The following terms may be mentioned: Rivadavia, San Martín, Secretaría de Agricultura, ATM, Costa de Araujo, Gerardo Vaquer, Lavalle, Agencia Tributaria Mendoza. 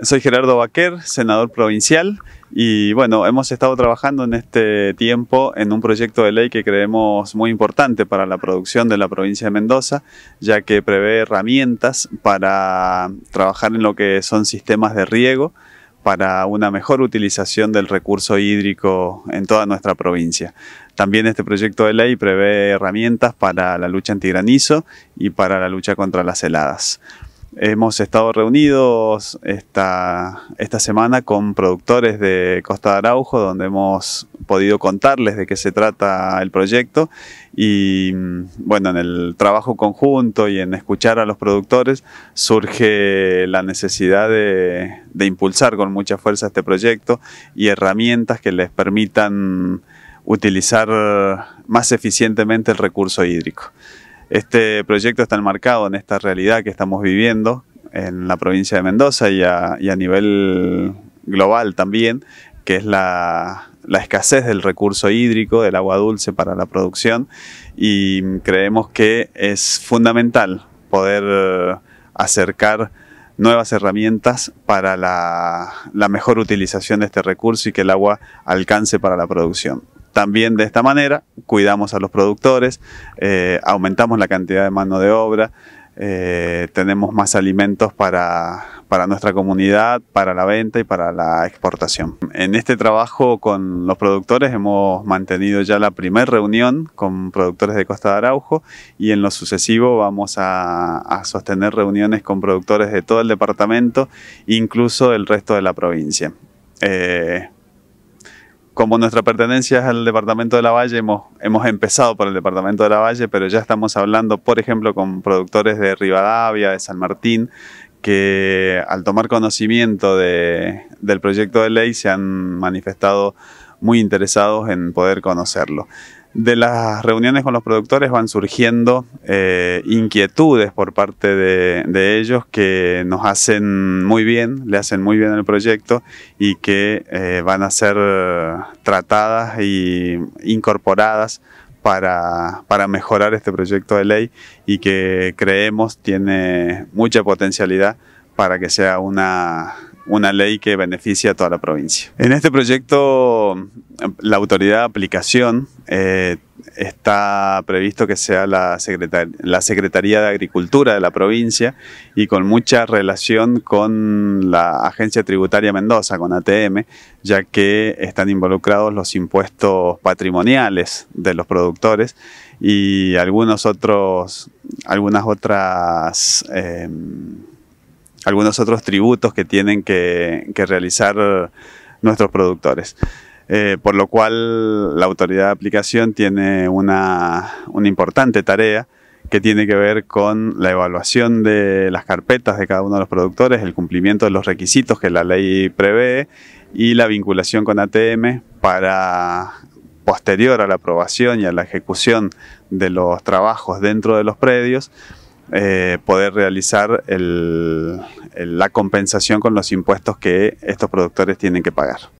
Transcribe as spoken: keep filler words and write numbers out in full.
Soy Gerardo Vaquer, senador provincial, y bueno, hemos estado trabajando en este tiempo en un proyecto de ley que creemos muy importante para la producción de la provincia de Mendoza, ya que prevé herramientas para trabajar en lo que son sistemas de riego, para una mejor utilización del recurso hídrico en toda nuestra provincia. También este proyecto de ley prevé herramientas para la lucha antigranizo y para la lucha contra las heladas. Hemos estado reunidos esta, esta semana con productores de Costa de Araujo, donde hemos podido contarles de qué se trata el proyecto y, bueno, en el trabajo conjunto y en escuchar a los productores surge la necesidad de, de impulsar con mucha fuerza este proyecto y herramientas que les permitan utilizar más eficientemente el recurso hídrico. Este proyecto está enmarcado en esta realidad que estamos viviendo en la provincia de Mendoza y a, y a nivel global también, que es la, la escasez del recurso hídrico, del agua dulce para la producción, y creemos que es fundamental poder acercar nuevas herramientas para la, la mejor utilización de este recurso y que el agua alcance para la producción. También de esta manera cuidamos a los productores, eh, aumentamos la cantidad de mano de obra, eh, tenemos más alimentos para, para nuestra comunidad, para la venta y para la exportación. En este trabajo con los productores hemos mantenido ya la primera reunión con productores de Costa de Araujo y en lo sucesivo vamos a, a sostener reuniones con productores de todo el departamento, incluso del resto de la provincia. Eh, Como nuestra pertenencia es al departamento de Lavalle, hemos, hemos empezado por el departamento de Lavalle, pero ya estamos hablando, por ejemplo, con productores de Rivadavia, de San Martín, que al tomar conocimiento de, del proyecto de ley se han manifestado muy interesados en poder conocerlo. De las reuniones con los productores van surgiendo eh, inquietudes por parte de, de ellos que nos hacen muy bien, le hacen muy bien al proyecto y que eh, van a ser tratadas e incorporadas para, para mejorar este proyecto de ley y que creemos tiene mucha potencialidad para que sea una... una ley que beneficia a toda la provincia. En este proyecto, la autoridad de aplicación eh, está previsto que sea la, secretar- la Secretaría de Agricultura de la provincia y con mucha relación con la Agencia Tributaria Mendoza, con A T M, ya que están involucrados los impuestos patrimoniales de los productores y algunos otros, algunas otras... Eh, algunos otros tributos que tienen que, que realizar nuestros productores. Eh, por lo cual la autoridad de aplicación tiene una, una importante tarea que tiene que ver con la evaluación de las carpetas de cada uno de los productores, el cumplimiento de los requisitos que la ley prevé y la vinculación con A T M para, posterior a la aprobación y a la ejecución de los trabajos dentro de los predios, Eh, poder realizar el, el, la compensación con los impuestos que estos productores tienen que pagar.